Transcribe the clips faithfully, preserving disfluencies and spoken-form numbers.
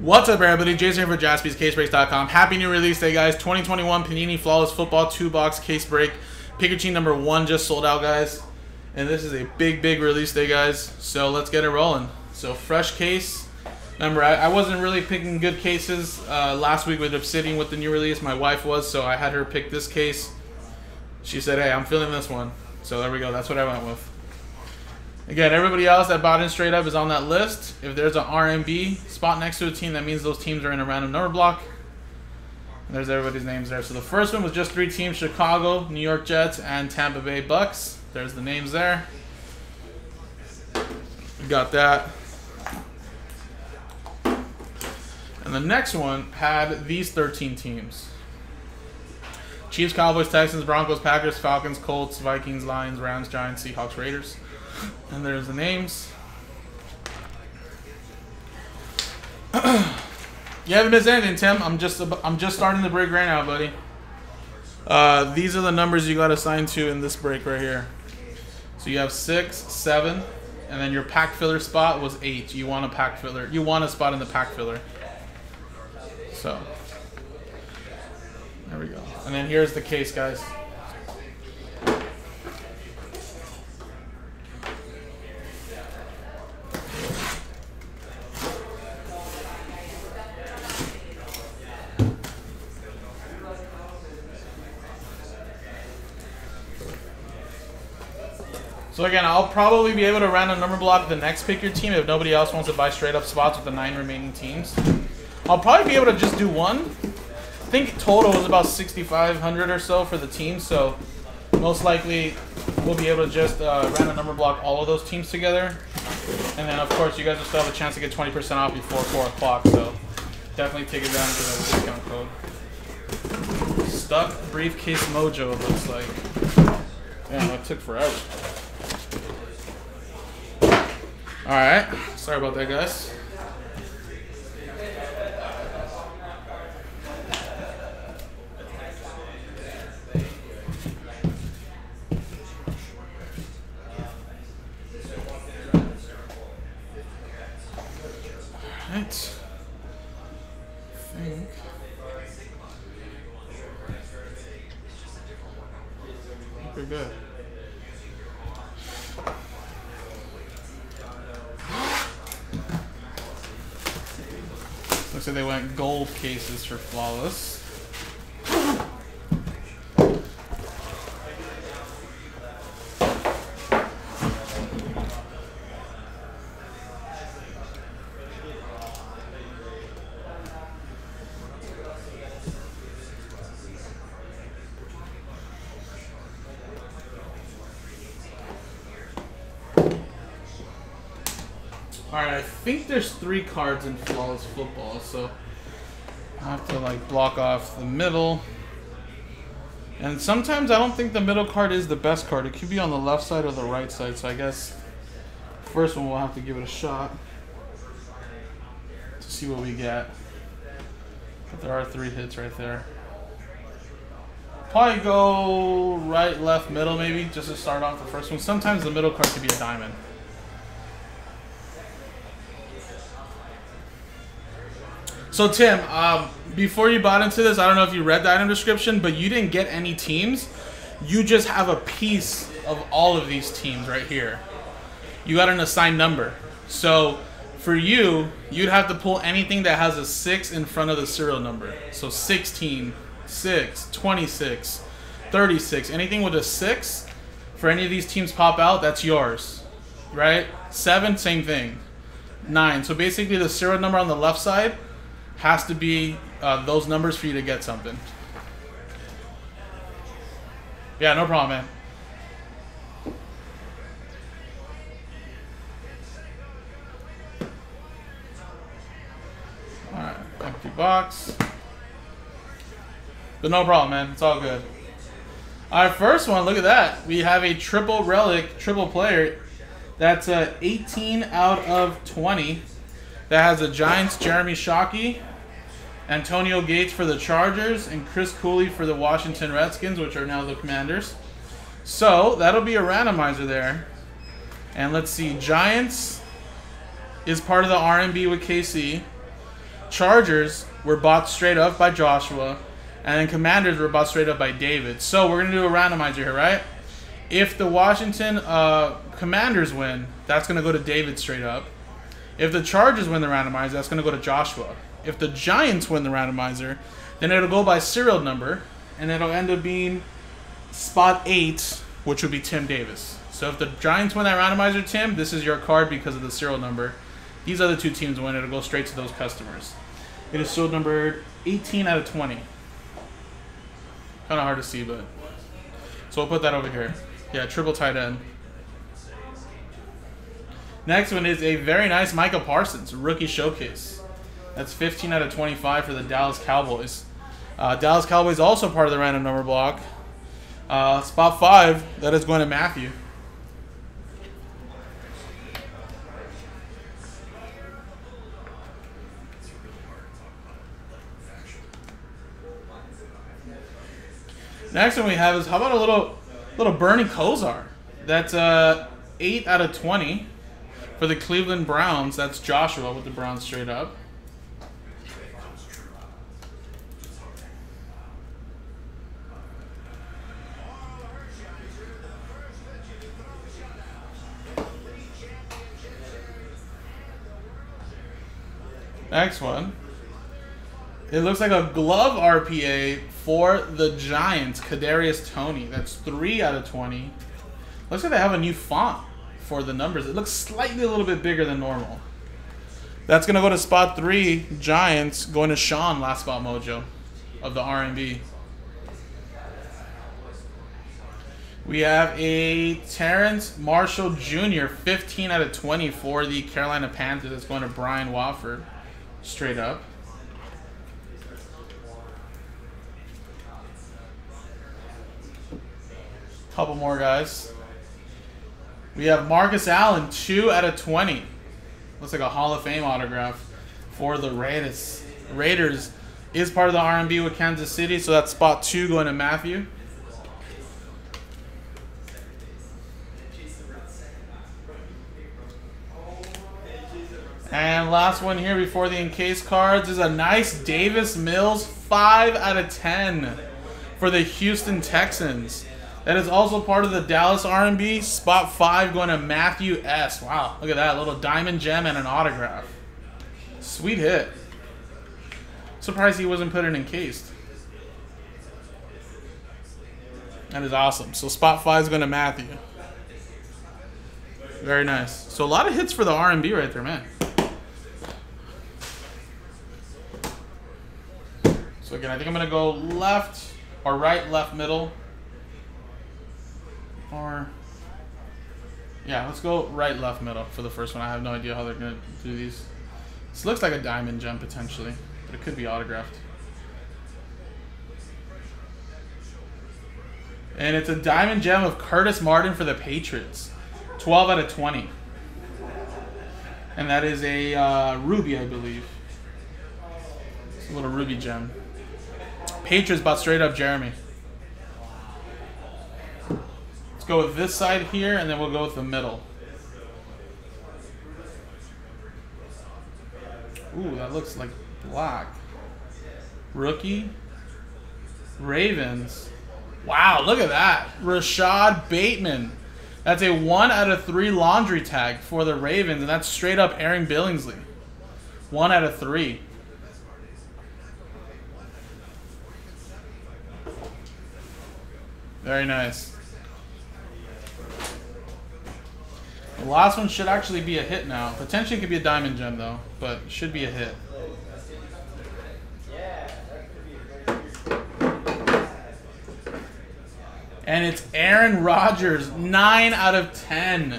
What's up, everybody? Jason here for Jaspys Case Breaks dot com. Happy new release day, guys. twenty twenty-one Panini Flawless Football two box Case Break. Pikachu number one just sold out, guys. And this is a big, big release day, guys. So let's get it rolling. So fresh case. Remember, I, I wasn't really picking good cases uh, last week with Obsidian with the new release. My wife was, so I had her pick this case. She said, hey, I'm feeling this one. So there we go. That's what I went with. Again, everybody else that bought in straight up is on that list. If there's an R M B spot next to a team, that means those teams are in a random number block. And there's everybody's names there. So the first one was just three teams: Chicago, New York Jets, and Tampa Bay Bucks. There's the names there. We got that. And the next one had these thirteen teams: Chiefs, Cowboys, Texans, Broncos, Packers, Falcons, Colts, Vikings, Lions, Rams, Giants, Seahawks, Raiders. And there's the names. You haven't missed anything, Tim. I'm just I'm just starting the break right now, buddy. Uh, these are the numbers you got assigned to in this break right here. So you have six, seven, and then your pack filler spot was eight. You want a pack filler. You want a spot in the pack filler. So there we go. And then here's the case, guys. So again, I'll probably be able to random number block the next pick your team if nobody else wants to buy straight up spots with the nine remaining teams. I'll probably be able to just do one. I think total was about sixty-five hundred or so for the team, so most likely we'll be able to just uh, random number block all of those teams together. And then of course you guys will still have a chance to get twenty percent off before four o'clock, so definitely take advantage of that discount code. Stuck Briefcase Mojo, it looks like. Damn, that took forever. Alright, sorry about that, guys. Alright. I think. We're good. Looks like they went gold cases for Flawless. Alright, I think there's three cards in Flawless Football, so I have to like block off the middle. And sometimes I don't think the middle card is the best card. It could be on the left side or the right side, so I guess the first one we'll have to give it a shot to see what we get. But there are three hits right there. Probably go right, left, middle maybe, just to start off the first one. Sometimes the middle card could be a diamond. So Tim, um, before you bought into this, I don't know if you read the item description, but you didn't get any teams. You just have a piece of all of these teams right here. You got an assigned number. So for you, you'd have to pull anything that has a six in front of the serial number. So sixteen, six, twenty-six, thirty-six, anything with a six, for any of these teams pop out, that's yours, right? seven, same thing. nine, so basically the serial number on the left side has to be uh, those numbers for you to get something. Yeah, no problem, man. All right, empty box. But no problem, man. It's all good. Our first one, look at that. We have a triple relic, triple player. That's a eighteen out of twenty. That has the Giants, Jeremy Shockey, Antonio Gates for the Chargers, and Chris Cooley for the Washington Redskins, which are now the Commanders. So that'll be a randomizer there. And let's see, Giants is part of the R M B with K C. Chargers were bought straight up by Joshua, and Commanders were bought straight up by David. So we're going to do a randomizer here, right? If the Washington uh, Commanders win, that's going to go to David straight up. If the Chargers win the randomizer, that's going to go to Joshua. If the Giants win the randomizer, then it'll go by serial number, and it'll end up being spot eight, which would be Tim Davis. So if the Giants win that randomizer, Tim, this is your card because of the serial number. These other two teams win, it'll go straight to those customers. It is serial number eighteen out of twenty. Kind of hard to see, but... So we'll put that over here. Yeah, triple tight end. Next one is a very nice Micah Parsons, rookie showcase. That's fifteen out of twenty-five for the Dallas Cowboys. Uh, Dallas Cowboys also part of the random number block. Uh, spot five, that is going to Matthew. Next one we have is, how about a little little Bernie Kosar? That's uh, eight out of twenty for the Cleveland Browns. That's Joshua with the Browns straight up. Next one. It looks like a glove R P A for the Giants, Kadarius Toney. That's three out of twenty. Looks like they have a new font for the numbers. It looks slightly a little bit bigger than normal. That's going to go to spot three, Giants, going to Sean, last spot mojo of the R and B. We have a Terrence Marshall Junior, fifteen out of twenty for the Carolina Panthers. That's going to Brian Wofford, straight up. Couple more guys. We have Marcus Allen, two out of twenty. Looks like a Hall of Fame autograph for the Raiders. Raiders is part of the R and B with Kansas City, so that's spot two going to Matthew. And last one here before the encased cards is a nice Davis Mills, five out of ten for the Houston Texans. That is also part of the Dallas R and B. Spot five going to Matthew S. Wow, look at that. A little diamond gem and an autograph. Sweet hit. Surprised he wasn't put in encased. That is awesome. So spot five is going to Matthew. Very nice. So a lot of hits for the R and B right there, man. So again, I think I'm going to go left or right, left, middle. Or, yeah, let's go right, left, middle for the first one. I have no idea how they're going to do these. This looks like a diamond gem potentially, but it could be autographed. And it's a diamond gem of Curtis Martin for the Patriots. twelve out of twenty. And that is a uh, ruby, I believe. It's a little ruby gem. Patriots bought straight up Jeremy. Go with this side here, and then we'll go with the middle. Ooh, that looks like black. Rookie. Ravens. Wow, look at that. Rashad Bateman. That's a one out of three laundry tag for the Ravens, and that's straight up Aaron Billingsley. One out of three. Very nice. The last one should actually be a hit now. Potentially could be a diamond gem though, but should be a hit. And it's Aaron Rodgers, nine out of ten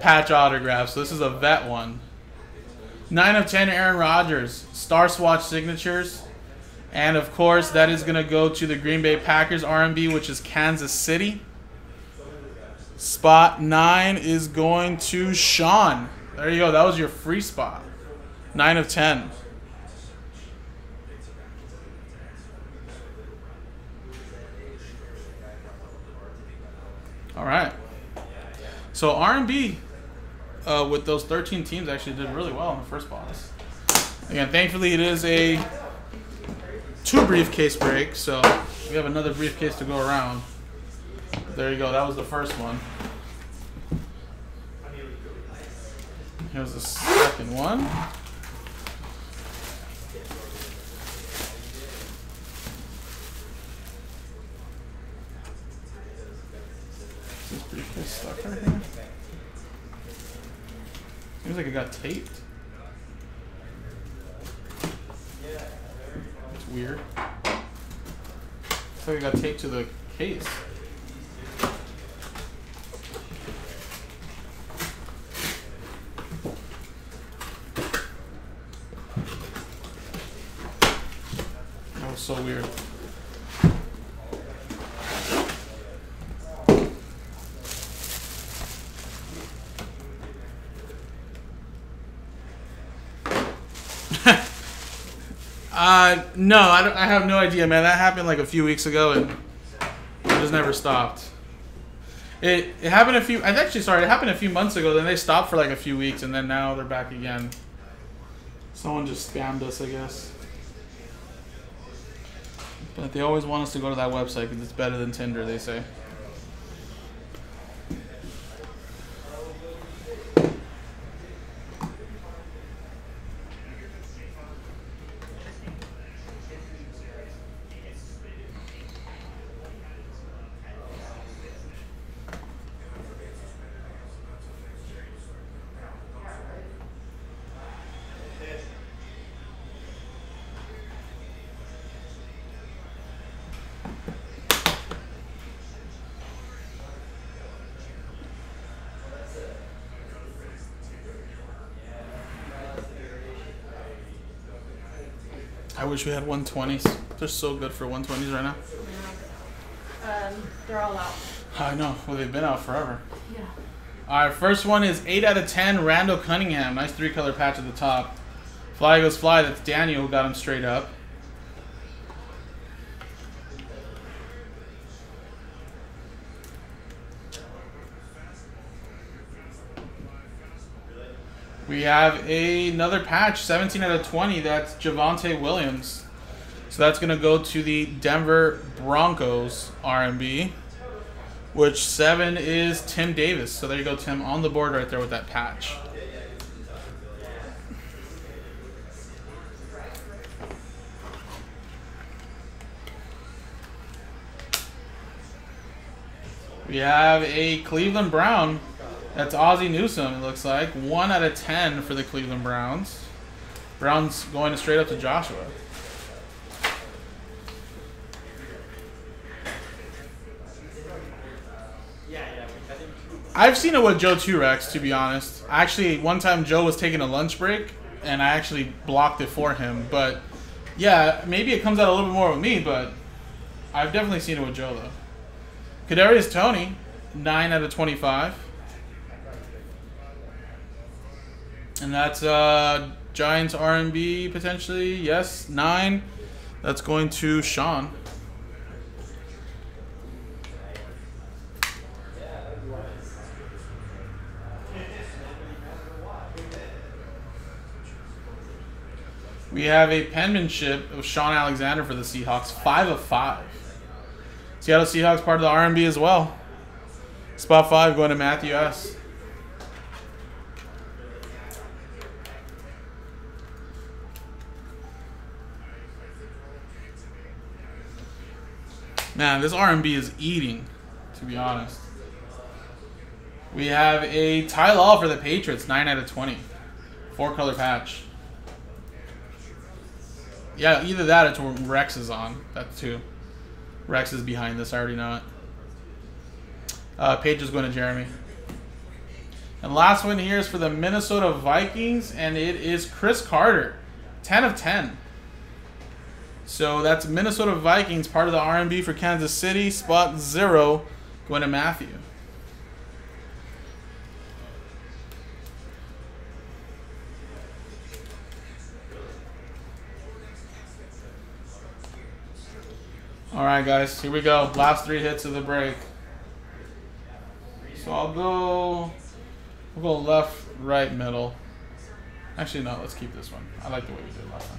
patch autographs. So this is a vet one. nine of ten Aaron Rodgers, Star Swatch signatures. And of course, that is going to go to the Green Bay Packers R and B, which is Kansas City. Spot nine is going to Sean. There you go. That was your free spot. nine of ten. All right. So R and B uh, with those thirteen teams actually did really well in the first box. Again, thankfully it is a two briefcase break, so we have another briefcase to go around. There you go. That was the first one. Here's the second one. Is this briefcase stuck right here? Seems like it got taped. It's weird. Looks like it got taped to the case. That was so weird. Uh, no, I, don't, I have no idea, man. That happened like a few weeks ago, and it just never stopped. It it happened a few. I actually sorry, it happened a few months ago. Then they stopped for like a few weeks, and then now they're back again. Someone just scammed us, I guess. But they always want us to go to that website because it's better than Tinder, they say. I wish we had one twenties. They're so good for one twenties right now. Yeah. Um, they're all out. I know. Well, they've been out forever. Yeah. All right, first one is eight out of ten, Randall Cunningham. Nice three-color patch at the top. Fly goes fly. That's Daniel who got him straight up. We have a, another patch, seventeen out of twenty. That's Javante Williams. So that's going to go to the Denver Broncos R and B, which seven is Tim Davis. So there you go, Tim, on the board right there with that patch. We have a Cleveland Brown. That's Ozzie Newsome, it looks like. one out of ten for the Cleveland Browns. Browns going straight up to Joshua. I've seen it with Joe Turex, to be honest. Actually, one time Joe was taking a lunch break, and I actually blocked it for him. But, yeah, maybe it comes out a little bit more with me, but I've definitely seen it with Joe, though. Kadarius Toney, nine out of twenty-five. And that's uh, Giants R and B potentially. Yes, nine. That's going to Sean. We have a penmanship of Sean Alexander for the Seahawks. Five of five. Seattle Seahawks part of the R and B as well. Spot five going to Matthew S. Man, this R and B is eating, to be honest. We have a Ty Law for the Patriots, nine out of twenty. Four-color patch. Yeah, either that or it's where Rex is on. That's two. Rex is behind this, I already know it. Uh, Page is going to Jeremy. And last one here is for the Minnesota Vikings, and it is Chris Carter, ten of ten. So that's Minnesota Vikings, part of the R and B for Kansas City, spot zero, going to Matthew. All right, guys, here we go. Last three hits of the break. So I'll go, we'll go left, right, middle. Actually, no, let's keep this one. I like the way we did it last time.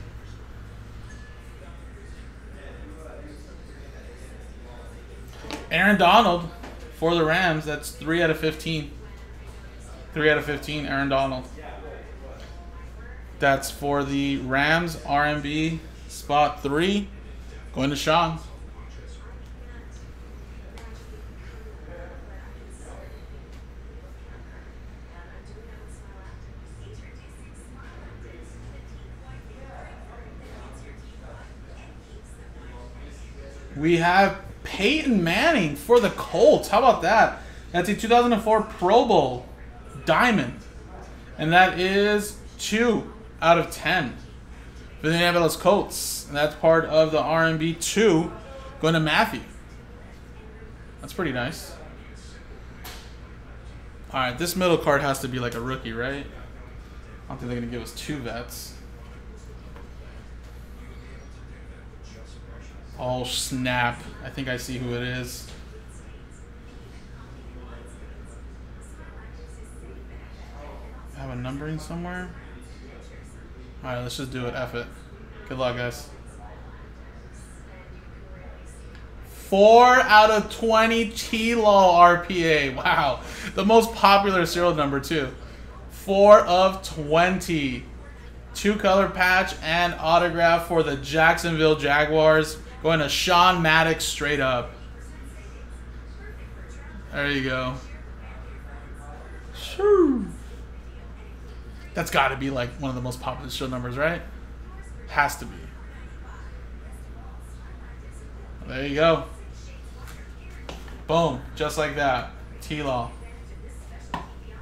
Aaron Donald for the Rams. That's three out of fifteen. three out of fifteen, Aaron Donald. That's for the Rams, R M B, spot three. Going to Sean. We have Peyton Manning for the Colts. How about that? That's a two thousand four Pro Bowl diamond. And that is two out of ten for the Indianapolis Colts. And that's part of the R M B two going to Matthew. That's pretty nice. All right, this middle card has to be like a rookie, right? I don't think they're going to give us two vets. Oh, snap. I think I see who it is. I have a numbering somewhere. All right, let's just do it. F it. Good luck, guys. four out of twenty T-Law R P A. Wow. The most popular serial number, too. four of twenty. Two-color patch and autograph for the Jacksonville Jaguars. Going to Sean Maddox straight up. There you go. Shoo. That's got to be like one of the most popular show numbers, right? Has to be. There you go. Boom. Just like that. T-Law.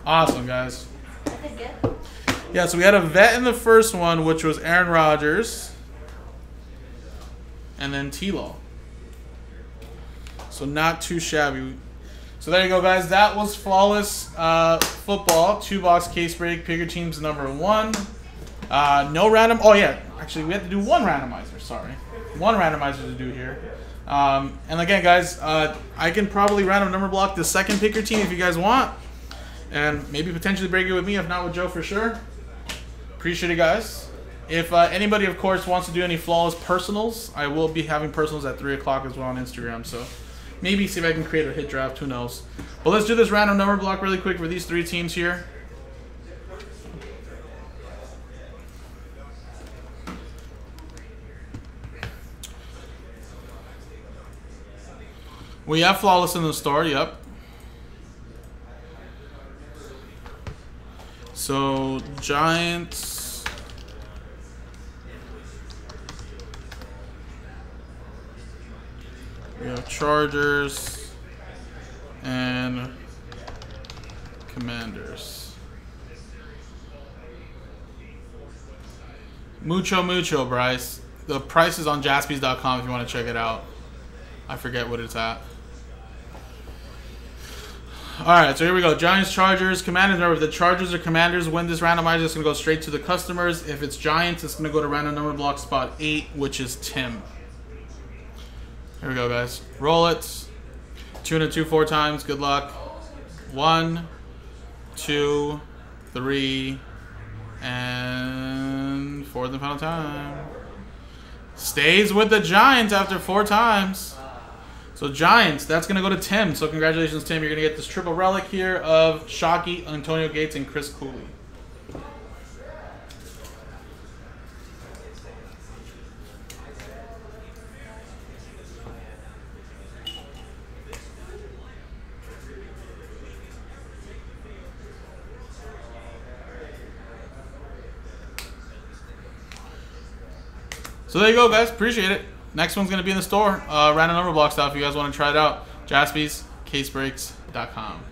Awesome, guys. Yeah, so we had a vet in the first one, which was Aaron Rodgers. And then T-Law. So not too shabby. So there you go, guys. That was Flawless uh, Football. Two-box case break. Pick your teams number one. Uh, no random. Oh, yeah. Actually, we have to do one randomizer. Sorry. One randomizer to do here. Um, and again, guys, uh, I can probably random number block the second pick your team if you guys want. And maybe potentially break it with me, if not with Joe for sure. Appreciate it, guys. If uh, anybody, of course, wants to do any flawless personals, I will be having personals at three o'clock as well on Instagram. So maybe see if I can create a hit draft. Who knows? But let's do this random number block really quick for these three teams here. We have Flawless in the store. Yep. So Giants... We have Chargers and Commanders. Mucho, mucho, Bryce. The price is on Jaspys dot com if you want to check it out. I forget what it's at. All right, so here we go. Giants, Chargers, Commanders. Remember, if the Chargers or Commanders win this randomizer, it's going to go straight to the customers. If it's Giants, it's going to go to random number block spot eight, which is Tim. Here we go, guys. Roll it. Two and a two, four times. Good luck. One, two, three, and fourth and final time. Stays with the Giants after four times. So Giants, that's going to go to Tim. So congratulations, Tim. You're going to get this triple relic here of Shockey, Antonio Gates, and Chris Cooley. So there you go, guys. Appreciate it. Next one's going to be in the store. Uh, random number block stuff if you guys want to try it out. Jaspys Case Breaks dot com.